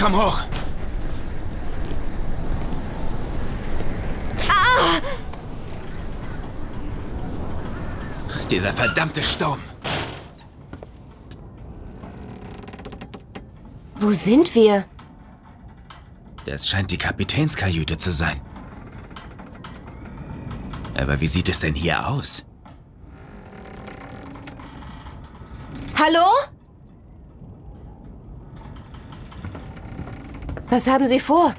Komm hoch! Ah! Dieser verdammte Sturm! Wo sind wir? Das scheint die Kapitänskajüte zu sein. Aber wie sieht es denn hier aus? Hallo? Was haben Sie vor?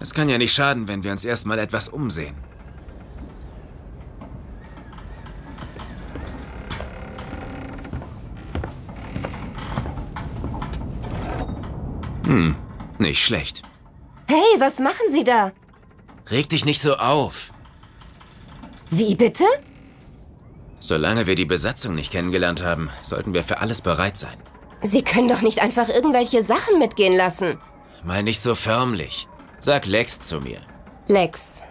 Es kann ja nicht schaden, wenn wir uns erstmal etwas umsehen. Hm, nicht schlecht. Hey, was machen Sie da? Reg dich nicht so auf. Wie bitte? Solange wir die Besatzung nicht kennengelernt haben, sollten wir für alles bereit sein. Sie können doch nicht einfach irgendwelche Sachen mitgehen lassen. Mal nicht so förmlich. Sag Lex zu mir. Lex,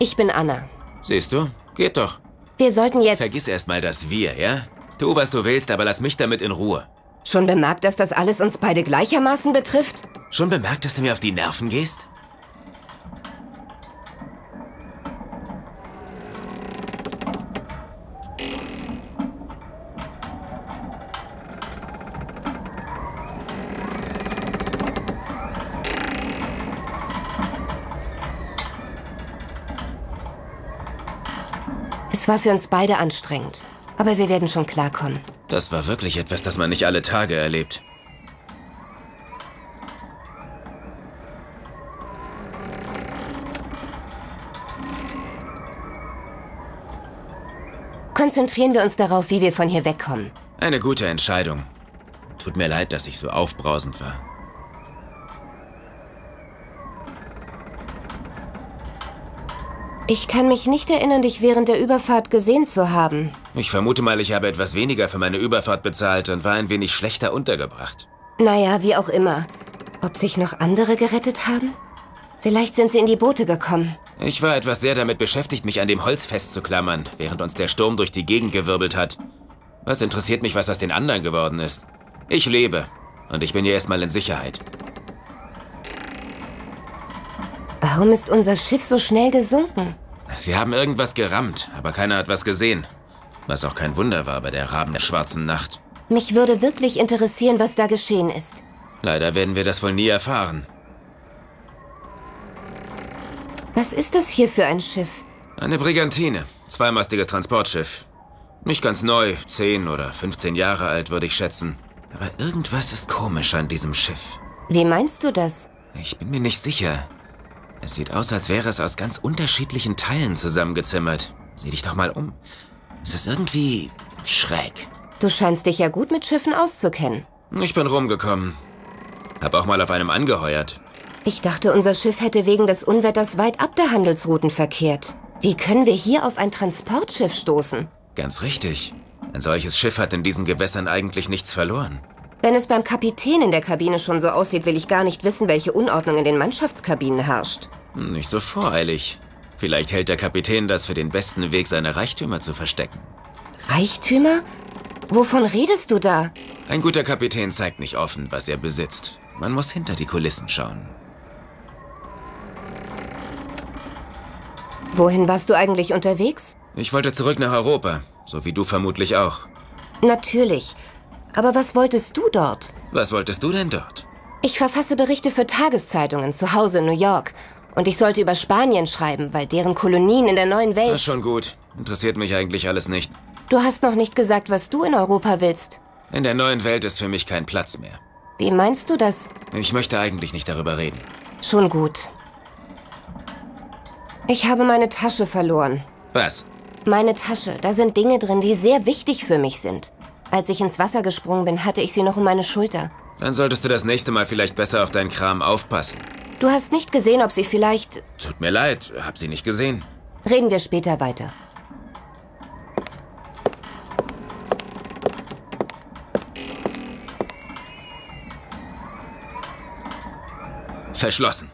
ich bin Anna. Siehst du? Geht doch. Wir sollten jetzt... Vergiss erstmal das Wir, ja? Tu, was du willst, aber lass mich damit in Ruhe. Schon bemerkt, dass das alles uns beide gleichermaßen betrifft? Schon bemerkt, dass du mir auf die Nerven gehst? Es war für uns beide anstrengend, aber wir werden schon klarkommen. Das war wirklich etwas, das man nicht alle Tage erlebt. Konzentrieren wir uns darauf, wie wir von hier wegkommen. Eine gute Entscheidung. Tut mir leid, dass ich so aufbrausend war. Ich kann mich nicht erinnern, dich während der Überfahrt gesehen zu haben. Ich vermute mal, ich habe etwas weniger für meine Überfahrt bezahlt und war ein wenig schlechter untergebracht. Naja, wie auch immer. Ob sich noch andere gerettet haben? Vielleicht sind sie in die Boote gekommen. Ich war sehr damit beschäftigt, mich an dem Holz festzuklammern, während uns der Sturm durch die Gegend gewirbelt hat. Was interessiert mich, was aus den anderen geworden ist? Ich lebe. Und ich bin ja erstmal in Sicherheit. Warum ist unser Schiff so schnell gesunken? Wir haben irgendwas gerammt, aber keiner hat was gesehen. Was auch kein Wunder war bei der Raben der schwarzen Nacht. Mich würde wirklich interessieren, was da geschehen ist. Leider werden wir das wohl nie erfahren. Was ist das hier für ein Schiff? Eine Brigantine. Zweimastiges Transportschiff. Nicht ganz neu, 10 oder 15 Jahre alt, würde ich schätzen. Aber irgendwas ist komisch an diesem Schiff. Wie meinst du das? Ich bin mir nicht sicher. Es sieht aus, als wäre es aus ganz unterschiedlichen Teilen zusammengezimmert. Sieh dich doch mal um. Es ist irgendwie schräg. Du scheinst dich ja gut mit Schiffen auszukennen. Ich bin rumgekommen. Hab auch mal auf einem angeheuert. Ich dachte, unser Schiff hätte wegen des Unwetters weit ab der Handelsrouten verkehrt. Wie können wir hier auf ein Transportschiff stoßen? Ganz richtig. Ein solches Schiff hat in diesen Gewässern eigentlich nichts verloren. Wenn es beim Kapitän in der Kabine schon so aussieht, will ich gar nicht wissen, welche Unordnung in den Mannschaftskabinen herrscht. Nicht so voreilig. Vielleicht hält der Kapitän das für den besten Weg, seine Reichtümer zu verstecken. Reichtümer? Wovon redest du da? Ein guter Kapitän zeigt nicht offen, was er besitzt. Man muss hinter die Kulissen schauen. Wohin warst du eigentlich unterwegs? Ich wollte zurück nach Europa, so wie du vermutlich auch. Natürlich. Aber was wolltest du dort? Was wolltest du denn dort? Ich verfasse Berichte für Tageszeitungen zu Hause in New York. Und ich sollte über Spanien schreiben, weil deren Kolonien in der neuen Welt... Das ist schon gut. Interessiert mich eigentlich alles nicht. Du hast noch nicht gesagt, was du in Europa willst. In der neuen Welt ist für mich kein Platz mehr. Wie meinst du das? Ich möchte eigentlich nicht darüber reden. Schon gut. Ich habe meine Tasche verloren. Was? Meine Tasche. Da sind Dinge drin, die sehr wichtig für mich sind. Als ich ins Wasser gesprungen bin, hatte ich sie noch um meine Schulter. Dann solltest du das nächste Mal vielleicht besser auf deinen Kram aufpassen. Du hast nicht gesehen, ob sie vielleicht... Tut mir leid, hab sie nicht gesehen. Reden wir später weiter. Verschlossen.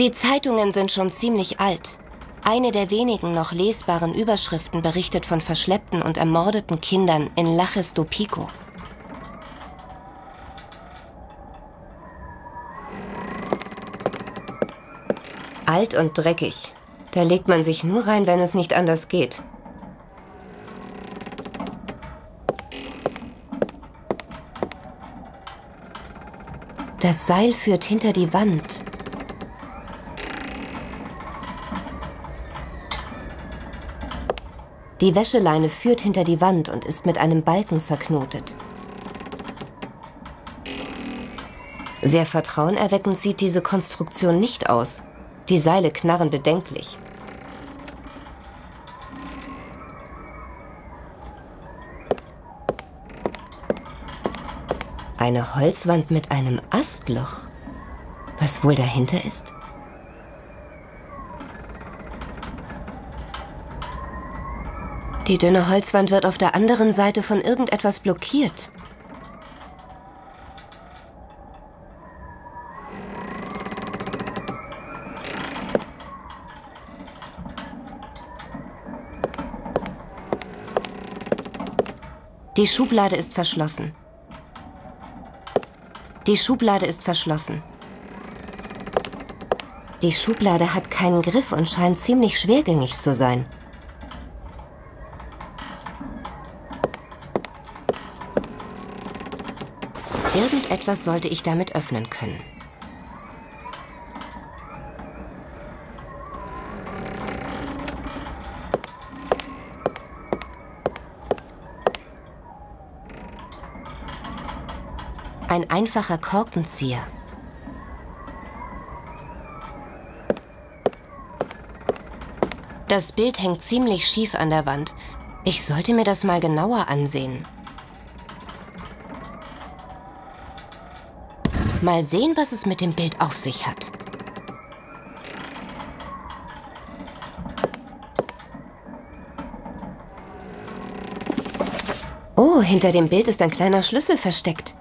Die Zeitungen sind schon ziemlich alt. Eine der wenigen noch lesbaren Überschriften berichtet von verschleppten und ermordeten Kindern in Lachis do Pico. Alt und dreckig. Da legt man sich nur rein, wenn es nicht anders geht. Das Seil führt hinter die Wand. Die Wäscheleine führt hinter die Wand und ist mit einem Balken verknotet. Sehr vertrauenerweckend sieht diese Konstruktion nicht aus. Die Seile knarren bedenklich. Eine Holzwand mit einem Astloch. Was wohl dahinter ist? Die dünne Holzwand wird auf der anderen Seite von irgendetwas blockiert. Die Schublade ist verschlossen. Die Schublade ist verschlossen. Die Schublade hat keinen Griff und scheint ziemlich schwergängig zu sein. Irgendetwas sollte ich damit öffnen können. Ein einfacher Korkenzieher. Das Bild hängt ziemlich schief an der Wand. Ich sollte mir das mal genauer ansehen. Mal sehen, was es mit dem Bild auf sich hat. Oh, hinter dem Bild ist ein kleiner Schlüssel versteckt.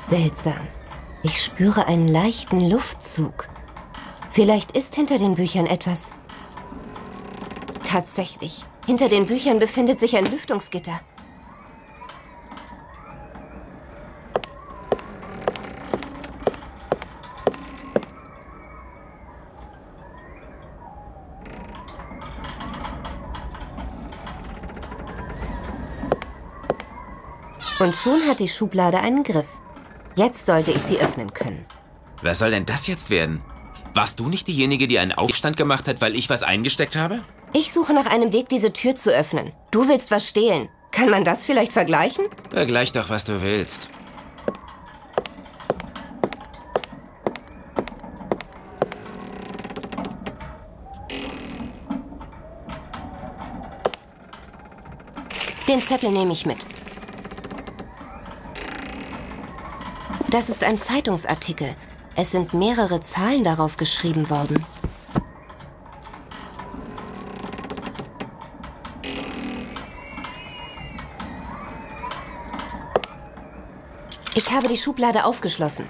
Seltsam. Ich spüre einen leichten Luftzug. Vielleicht ist hinter den Büchern etwas. Tatsächlich. Hinter den Büchern befindet sich ein Lüftungsgitter. Und schon hat die Schublade einen Griff. Jetzt sollte ich sie öffnen können. Was soll denn das jetzt werden? Warst du nicht diejenige, die einen Aufstand gemacht hat, weil ich was eingesteckt habe? Ich suche nach einem Weg, diese Tür zu öffnen. Du willst was stehlen. Kann man das vielleicht vergleichen? Vergleich doch, was du willst. Den Zettel nehme ich mit. Das ist ein Zeitungsartikel. Es sind mehrere Zahlen darauf geschrieben worden. Ich habe die Schublade aufgeschlossen.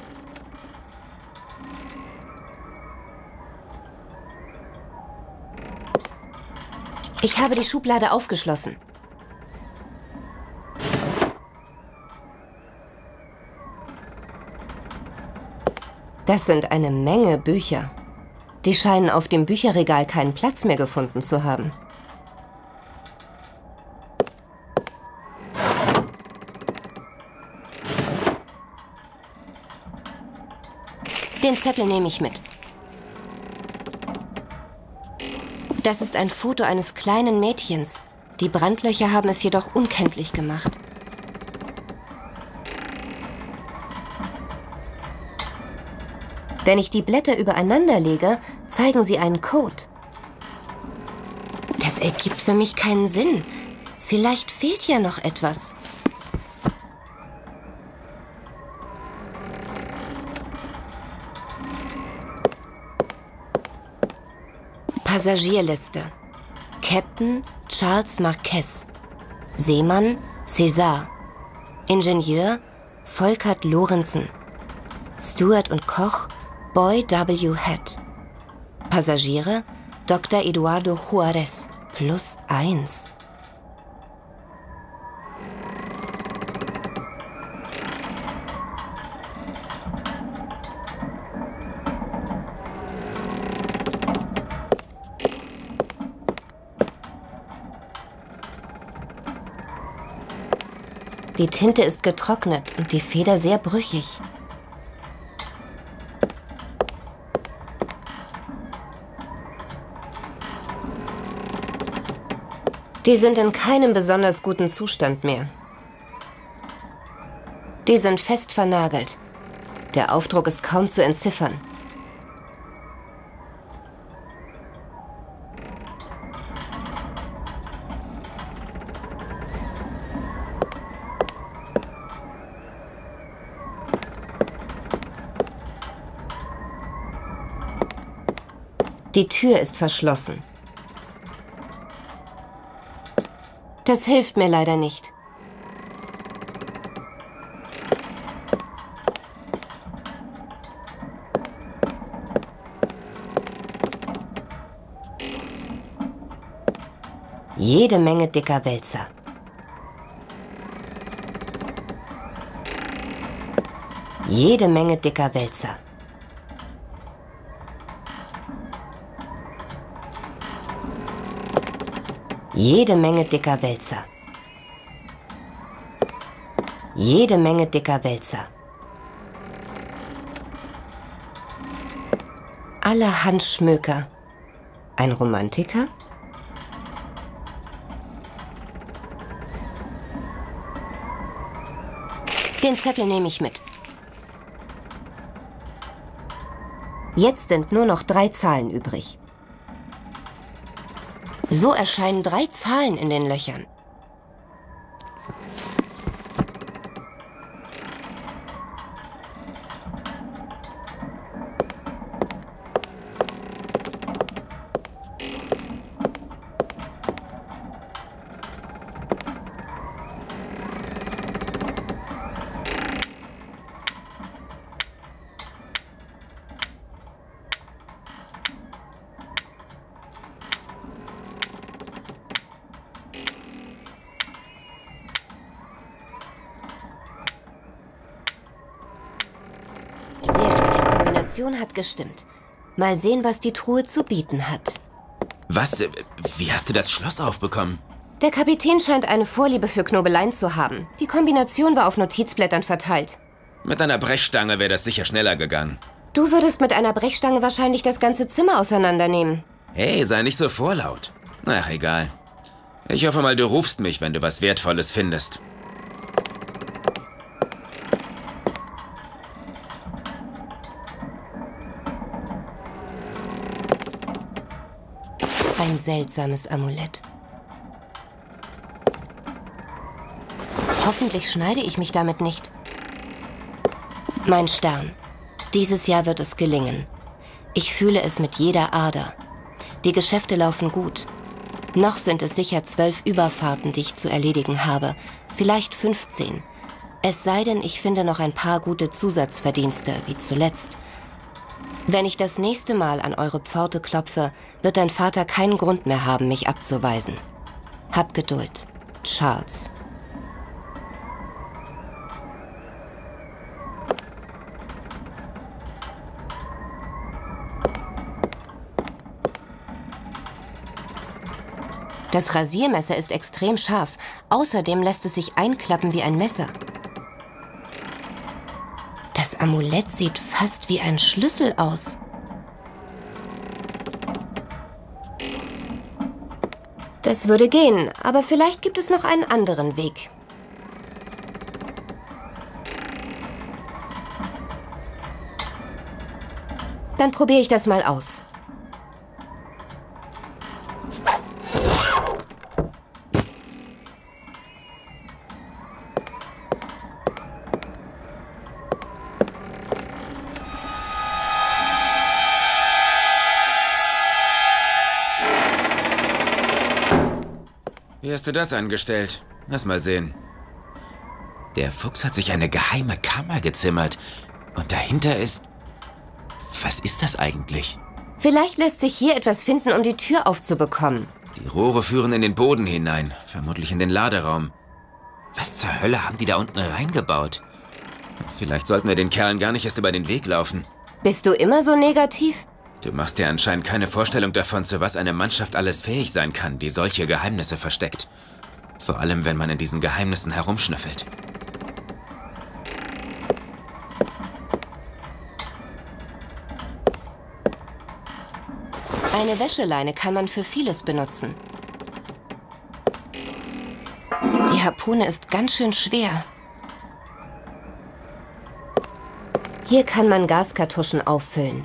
Ich habe die Schublade aufgeschlossen. Das sind eine Menge Bücher. Die scheinen auf dem Bücherregal keinen Platz mehr gefunden zu haben. Den Zettel nehme ich mit. Das ist ein Foto eines kleinen Mädchens. Die Brandlöcher haben es jedoch unkenntlich gemacht. Wenn ich die Blätter übereinander lege, zeigen sie einen Code. Das ergibt für mich keinen Sinn. Vielleicht fehlt ja noch etwas. Passagierliste. Captain Charles Marquez. Seemann César. Ingenieur Volkert Lorenzen, Steward und Koch Boy W. Head, Passagiere Dr. Eduardo Juarez +1. Die Tinte ist getrocknet und die Feder sehr brüchig. Die sind in keinem besonders guten Zustand mehr. Die sind fest vernagelt. Der Aufdruck ist kaum zu entziffern. Die Tür ist verschlossen. Das hilft mir leider nicht. Jede Menge dicker Wälzer. Jede Menge dicker Wälzer. Jede Menge dicker Wälzer. Jede Menge dicker Wälzer. Allerhand Schmöker. Ein Romantiker? Den Zettel nehme ich mit. Jetzt sind nur noch 3 Zahlen übrig. So erscheinen 3 Zahlen in den Löchern. Hat gestimmt. Mal sehen, was die Truhe zu bieten hat. Was? Wie hast du das Schloss aufbekommen? Der Kapitän scheint eine Vorliebe für Knobeleien zu haben. Die Kombination war auf Notizblättern verteilt. Mit einer Brechstange wäre das sicher schneller gegangen. Du würdest mit einer Brechstange wahrscheinlich das ganze Zimmer auseinandernehmen. Hey, sei nicht so vorlaut. Ach, egal. Ich hoffe mal, du rufst mich, wenn du was Wertvolles findest. Ein seltsames Amulett. Hoffentlich schneide ich mich damit nicht. Mein Stern. Dieses Jahr wird es gelingen. Ich fühle es mit jeder Ader. Die Geschäfte laufen gut. Noch sind es sicher 12 Überfahrten, die ich zu erledigen habe. Vielleicht 15. Es sei denn, ich finde noch ein paar gute Zusatzverdienste, wie zuletzt. Wenn ich das nächste Mal an eure Pforte klopfe, wird dein Vater keinen Grund mehr haben, mich abzuweisen. Hab Geduld, Charles. Das Rasiermesser ist extrem scharf. Außerdem lässt es sich einklappen wie ein Messer. Das Amulett sieht fast wie ein Schlüssel aus. Das würde gehen, aber vielleicht gibt es noch einen anderen Weg. Dann probiere ich das mal aus. Wie hast du das angestellt? Lass mal sehen. Der Fuchs hat sich eine geheime Kammer gezimmert. Und dahinter ist... Was ist das eigentlich? Vielleicht lässt sich hier etwas finden, um die Tür aufzubekommen. Die Rohre führen in den Boden hinein, vermutlich in den Laderaum. Was zur Hölle haben die da unten reingebaut? Vielleicht sollten wir den Kerlen gar nicht erst über den Weg laufen. Bist du immer so negativ? Du machst dir anscheinend keine Vorstellung davon, zu was eine Mannschaft alles fähig sein kann, die solche Geheimnisse versteckt. Vor allem, wenn man in diesen Geheimnissen herumschnüffelt. Eine Wäscheleine kann man für vieles benutzen. Die Harpune ist ganz schön schwer. Hier kann man Gaskartuschen auffüllen.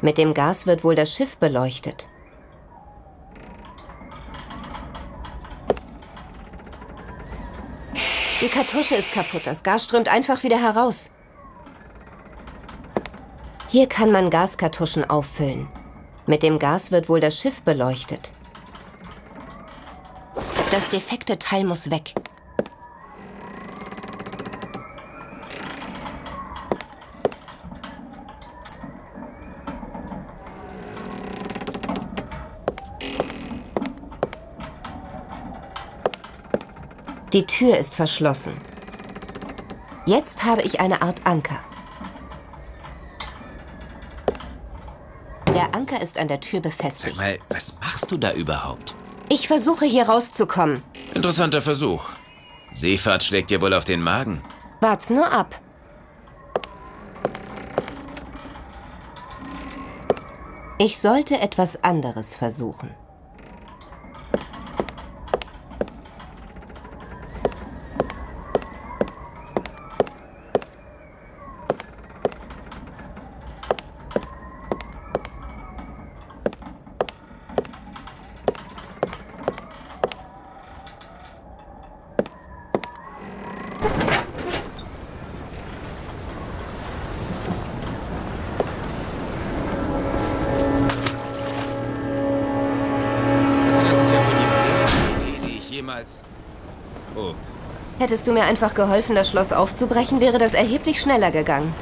Mit dem Gas wird wohl das Schiff beleuchtet. Die Kartusche ist kaputt. Das Gas strömt einfach wieder heraus. Hier kann man Gaskartuschen auffüllen. Mit dem Gas wird wohl das Schiff beleuchtet. Das defekte Teil muss weg. Die Tür ist verschlossen. Jetzt habe ich eine Art Anker. Der Anker ist an der Tür befestigt. Sag mal, was machst du da überhaupt? Ich versuche, hier rauszukommen. Interessanter Versuch. Seefahrt schlägt dir wohl auf den Magen. Wart's nur ab. Ich sollte etwas anderes versuchen. Hättest du mir einfach geholfen, das Schloss aufzubrechen, wäre das erheblich schneller gegangen.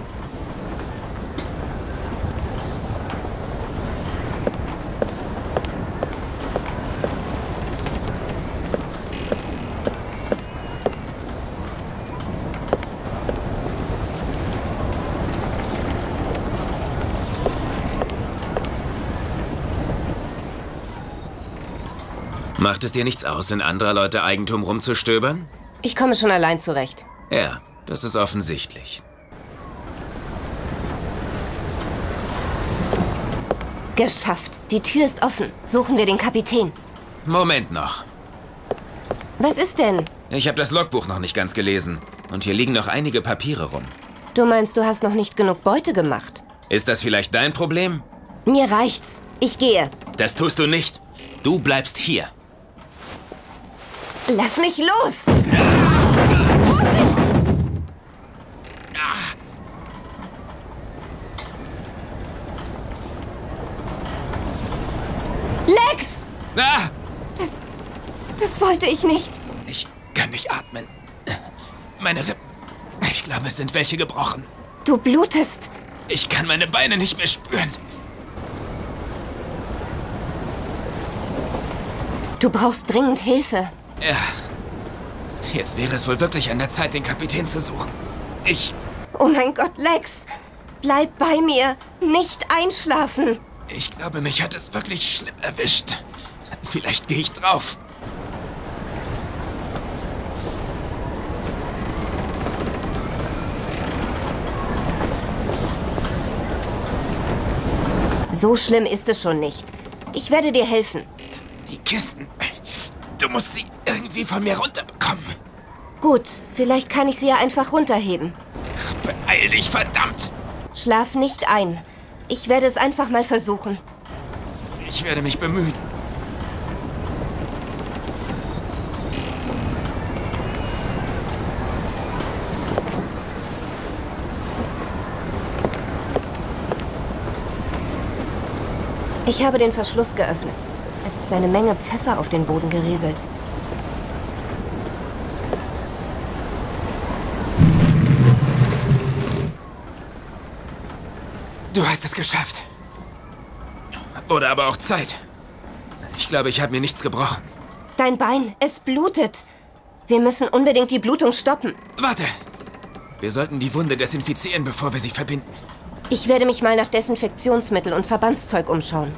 Macht es dir nichts aus, in anderer Leute Eigentum rumzustöbern? Ich komme schon allein zurecht. Ja, das ist offensichtlich. Geschafft. Die Tür ist offen. Suchen wir den Kapitän. Moment noch. Was ist denn? Ich habe das Logbuch noch nicht ganz gelesen. Und hier liegen noch einige Papiere rum. Du meinst, du hast noch nicht genug Beute gemacht? Ist das vielleicht dein Problem? Mir reicht's. Ich gehe. Das tust du nicht. Du bleibst hier. Lass mich los! Vorsicht! Lex! Das wollte ich nicht. Ich kann nicht atmen. Meine Rippen... Ich glaube, es sind welche gebrochen. Du blutest. Ich kann meine Beine nicht mehr spüren. Du brauchst dringend Hilfe. Ja. Jetzt wäre es wohl wirklich an der Zeit, den Kapitän zu suchen. Ich... Oh mein Gott, Lex! Bleib bei mir! Nicht einschlafen! Ich glaube, mich hat es wirklich schlimm erwischt. Vielleicht gehe ich drauf. So schlimm ist es schon nicht. Ich werde dir helfen. Die Kisten... Du musst sie irgendwie von mir runterbekommen. Gut, vielleicht kann ich sie ja einfach runterheben. Beeil dich, verdammt! Schlaf nicht ein. Ich werde es einfach mal versuchen. Ich werde mich bemühen. Ich habe den Verschluss geöffnet. Es ist eine Menge Pfeffer auf den Boden gerieselt. Du hast es geschafft. Oder aber auch Zeit. Ich glaube, ich habe mir nichts gebrochen. Dein Bein, es blutet. Wir müssen unbedingt die Blutung stoppen. Warte. Wir sollten die Wunde desinfizieren, bevor wir sie verbinden. Ich werde mich mal nach Desinfektionsmittel und Verbandszeug umschauen.